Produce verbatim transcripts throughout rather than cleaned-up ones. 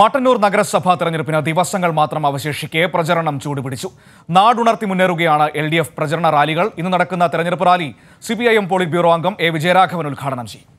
Mattannur Nagarasabha തെരഞ്ഞെടുപ്പിന് ദിവസങ്ങൾ മാത്രം അവശേഷിക്കെ പ്രചരണം ചൂടുപിടിച്ചു. നാടുണർത്തി മുന്നേറുകയാണ് എൽ ഡി എഫ് പ്രചരണ റാലികൾ. ഇന്ന് നടക്കുന്ന തെരഞ്ഞെടുപ്പ് rally C P I M polit bureau അംഗം എ വിജയരാഘവൻ ഉദ്ഘാടനം ചെയ്യും.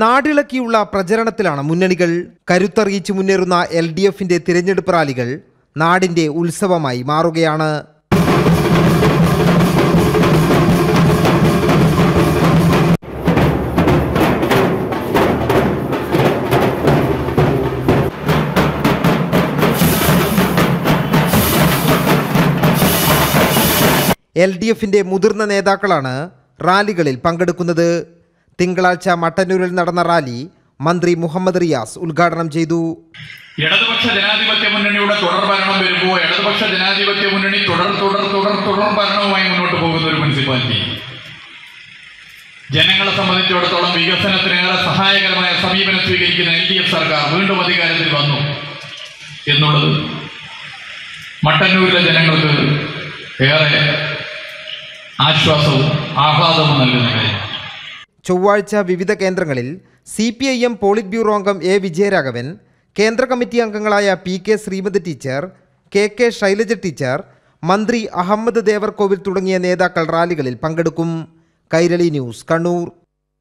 നാടിളക്കിയുള്ള പ്രചരണത്തിലാണ് മുന്നണികൾ. കരുത്തറിയിച്ചു മുന്നേറുന്ന എൽ ഡി എഫിന്റെ തിരഞ്ഞെടുപ്പ് റാലികൾ നാടിന്റെ ഉത്സവമായി മാറുകയാണ്. എൽ ഡി എഫിന്റെ മുതിർന്ന നേതാക്കളാണ് റാലികളിൽ പങ്കെടുക്കുന്നത്. തിങ്കളാഴ്ച മട്ടന്നൂരിൽ നടന്ന റാലി മന്ത്രി മുഹമ്മദ് റിയാസ് ഉദ്ഘാടനം ചെയ്തു. ഇടതുപക്ഷ ജനാധിപത്യ മുന്നണിയുടെ തുടർ ഭരണം വരുമ്പോൾ ഇടതുപക്ഷ ജനാധിപത്യ മുന്നണി തുടർ തുടർ തുടർ തുടർ ഭരണവുമായി മുന്നോട്ട് പോകുന്ന ഒരു മുനിസിപ്പാലിറ്റി ജനങ്ങളെ സംബന്ധിച്ചിടത്തോളം വികസനത്തിനേറെ സഹായകരമായ സമീപനം സ്വീകരിക്കുന്ന എൽ ഡി എഫ് സർക്കാർ വീണ്ടും അധികാരത്തിൽ വന്നു എന്നുള്ളത് മട്ടന്നൂരിലെ ജനങ്ങൾക്ക് ഏറെ ആശ്വാസവും ആഹ്ലാദവും നൽകുന്ന കാര്യമാണ്. ചൊവ്വാഴ്ച വിവിധ കേന്ദ്രങ്ങളിൽ C P I M polit bureau അംഗം എ വിജയരാഘവൻ, കേന്ദ്ര കമ്മിറ്റി അംഗങ്ങളായ P K Sreemathi teacher, K K Shailaja teacher, മന്ത്രി അഹമ്മദ് ദേവർkovil തുടങ്ങിയ നേതാക്കൾ റാലികളിൽ പങ്കെടുക്കും. കൈരളി ന്യൂസ്, കണ്ണൂർ.